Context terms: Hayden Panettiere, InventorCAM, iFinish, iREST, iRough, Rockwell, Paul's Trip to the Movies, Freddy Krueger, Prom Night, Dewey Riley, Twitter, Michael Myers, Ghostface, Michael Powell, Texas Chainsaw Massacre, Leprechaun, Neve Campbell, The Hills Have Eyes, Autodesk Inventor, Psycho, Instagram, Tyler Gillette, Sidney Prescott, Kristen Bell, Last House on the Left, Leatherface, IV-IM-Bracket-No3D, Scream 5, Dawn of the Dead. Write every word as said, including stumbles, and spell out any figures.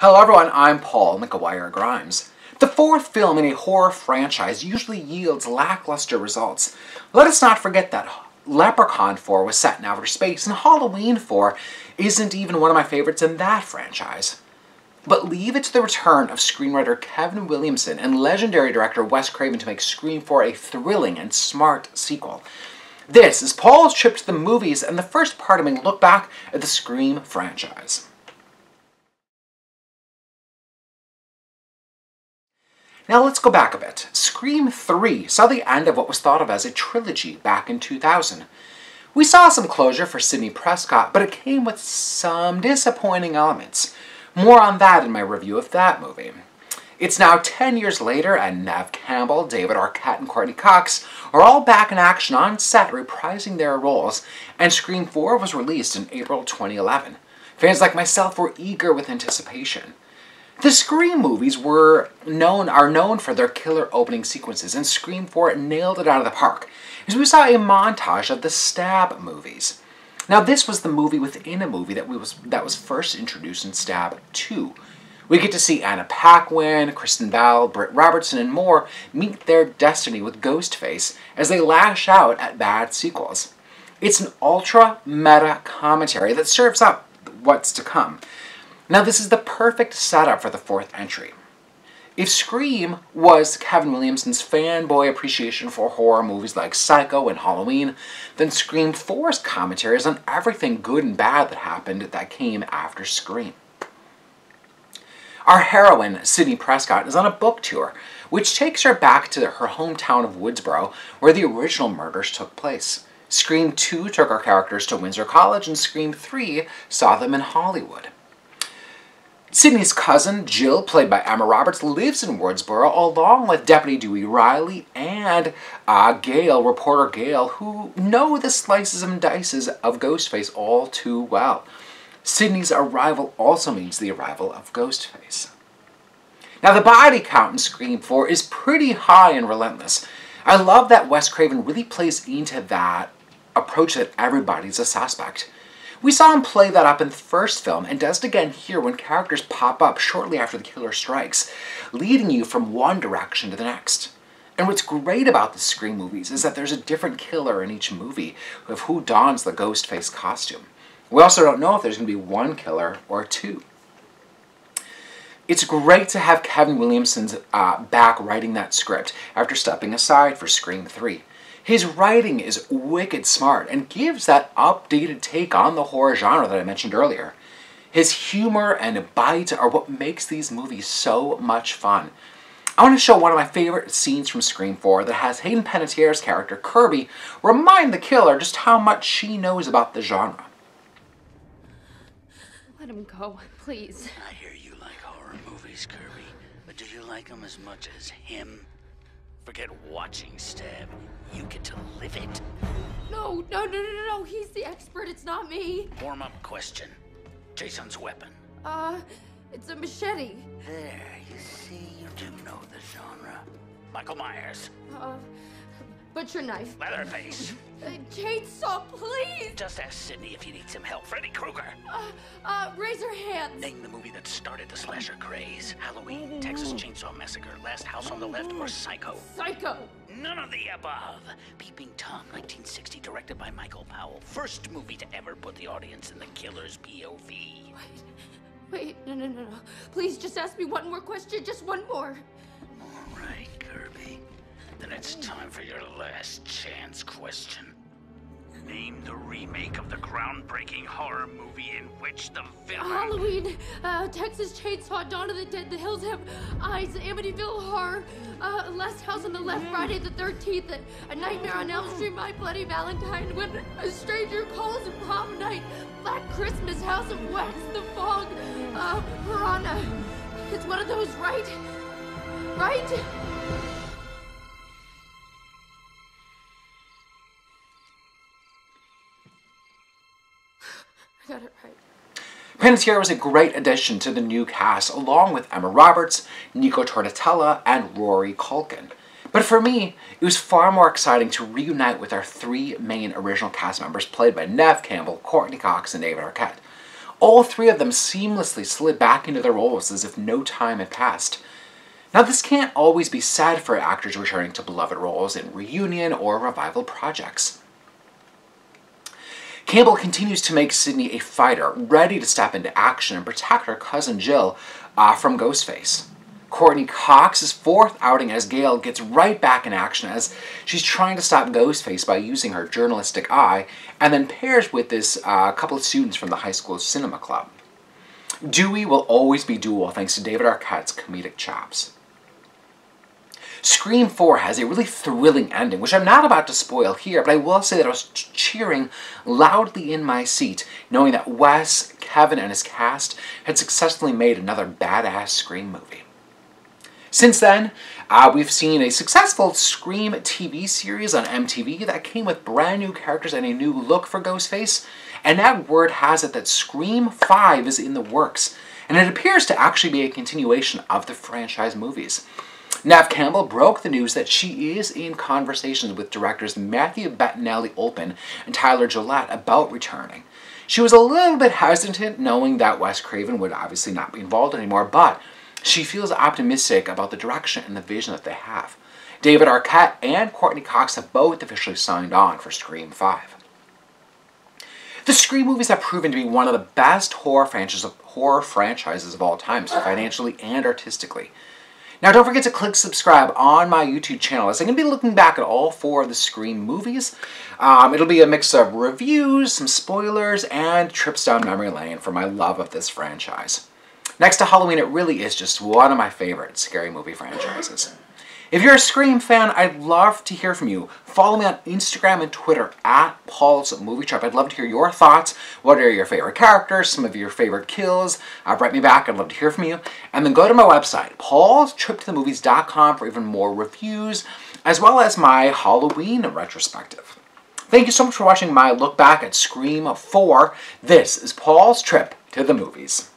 Hello everyone, I'm Paul McGuire Grimes. The fourth film in a horror franchise usually yields lackluster results. Let us not forget that Leprechaun four was set in outer space, and Halloween four isn't even one of my favorites in that franchise. But leave it to the return of screenwriter Kevin Williamson and legendary director Wes Craven to make Scream four a thrilling and smart sequel. This is Paul's Trip to the Movies and the first part of my look back at the Scream franchise. Now let's go back a bit. Scream three saw the end of what was thought of as a trilogy back in two thousand. We saw some closure for Sidney Prescott, but it came with some disappointing elements. More on that in my review of that movie. It's now ten years later, and Neve Campbell, David Arquette, and Courteney Cox are all back in action on set reprising their roles, and Scream four was released in April twenty eleven. Fans like myself were eager with anticipation. The Scream movies were known, are known for their killer opening sequences, and Scream four nailed it out of the park, as we saw a montage of the Stab movies. Now this was the movie within a movie that, we was, that was first introduced in Stab two. We get to see Anna Paquin, Kristen Bell, Britt Robertson, and more meet their destiny with Ghostface as they lash out at bad sequels. It's an ultra-meta commentary that serves up what's to come. Now this is the perfect setup for the fourth entry. If Scream was Kevin Williamson's fanboy appreciation for horror movies like Psycho and Halloween, then Scream four's commentary is on everything good and bad that happened that came after Scream. Our heroine, Sidney Prescott, is on a book tour, which takes her back to her hometown of Woodsboro, where the original murders took place. Scream two took our characters to Windsor College, and Scream three saw them in Hollywood. Sidney's cousin, Jill, played by Emma Roberts, lives in Woodsboro along with Deputy Dewey Riley and uh, Gail, reporter Gail, who know the slices and dices of Ghostface all too well. Sidney's arrival also means the arrival of Ghostface. Now the body count in Scream four is pretty high and relentless. I love that Wes Craven really plays into that approach that everybody's a suspect. We saw him play that up in the first film, and does it again here when characters pop up shortly after the killer strikes, leading you from one direction to the next. And what's great about the Scream movies is that there's a different killer in each movie of who dons the Ghostface costume. We also don't know if there's going to be one killer or two. It's great to have Kevin Williamson's uh, back writing that script after stepping aside for Scream three. His writing is wicked smart and gives that updated take on the horror genre that I mentioned earlier. His humor and bite are what makes these movies so much fun. I want to show one of my favorite scenes from Scream four that has Hayden Panettiere's character, Kirby, remind the killer just how much she knows about the genre. Let him go, please. I hear you like horror movies, Kirby, but do you like them as much as him? Forget watching Stab. You get to live it. No, no, no, no, no. He's the expert. It's not me. Warm-up question. Jason's weapon. Uh, it's a machete. There, you see, you do know the genre. Michael Myers. Uh, butcher knife. Leatherface. Uh, chainsaw, please. Just ask Sidney if he needs some help. Freddy Krueger. Uh, uh, razor hands. Name the movie that started the slasher craze. Halloween, Texas Chainsaw Massacre, Last House on the Left, or Psycho. Psycho. None of the above. Peeping Tom, nineteen sixty, directed by Michael Powell. First movie to ever put the audience in the killer's P O V. Wait, wait, no, no, no, no. Please just ask me one more question, just one more. All right, Kirby. Then it's time for your last chance question. Name the remake of the groundbreaking horror movie in which the villain... Halloween, uh, Texas Chainsaw, Dawn of the Dead, The Hills Have Eyes, Amityville Horror, uh, Last House on the Left, Friday the thirteenth, A Nightmare on Elm Street, My Bloody Valentine, When a Stranger Calls, and Prom Night, Black Christmas, House of Wax, The Fog, uh, Piranha. It's one of those, right? Right? Got it right. Panettiere was a great addition to the new cast, along with Emma Roberts, Nico Tornatella, and Rory Culkin. But for me, it was far more exciting to reunite with our three main original cast members, played by Neve Campbell, Courteney Cox, and David Arquette. all three of them seamlessly slid back into their roles as if no time had passed. Now, this can't always be sad for actors returning to beloved roles in reunion or revival projects. Campbell continues to make Sidney a fighter, ready to step into action and protect her cousin Jill uh, from Ghostface. Courteney Cox's fourth outing as Gail gets right back in action as she's trying to stop Ghostface by using her journalistic eye, and then pairs with this uh, couple of students from the high school cinema club. Dewey will always be Duel thanks to David Arquette's comedic chops. Scream four has a really thrilling ending, which I'm not about to spoil here, but I will say that I was cheering loudly in my seat, knowing that Wes, Kevin, and his cast had successfully made another badass Scream movie. Since then, uh, we've seen a successful Scream T V series on M T V that came with brand new characters and a new look for Ghostface, and now word has it that Scream five is in the works, and it appears to actually be a continuation of the franchise movies. Neve Campbell broke the news that she is in conversations with directors Matthew Bettinelli-Open and Tyler Gillette about returning. She was a little bit hesitant, knowing that Wes Craven would obviously not be involved anymore, but she feels optimistic about the direction and the vision that they have. David Arquette and Courteney Cox have both officially signed on for Scream five. The Scream movies have proven to be one of the best horror franchises of, horror franchises of all time, so financially and artistically. Now, don't forget to click subscribe on my YouTube channel, as I'm going to be looking back at all four of the Scream movies. Um, it'll be a mix of reviews, some spoilers, and trips down memory lane for my love of this franchise. Next to Halloween, it really is just one of my favorite scary movie franchises. If you're a Scream fan, I'd love to hear from you. Follow me on Instagram and Twitter, at Paul's Movie Trip. I'd love to hear your thoughts. What are your favorite characters? Some of your favorite kills? Uh, write me back. I'd love to hear from you. And then go to my website, paul's trip to the movies dot com, for even more reviews, as well as my Halloween retrospective. Thank you so much for watching my look back at Scream four. This is Paul's Trip to the Movies.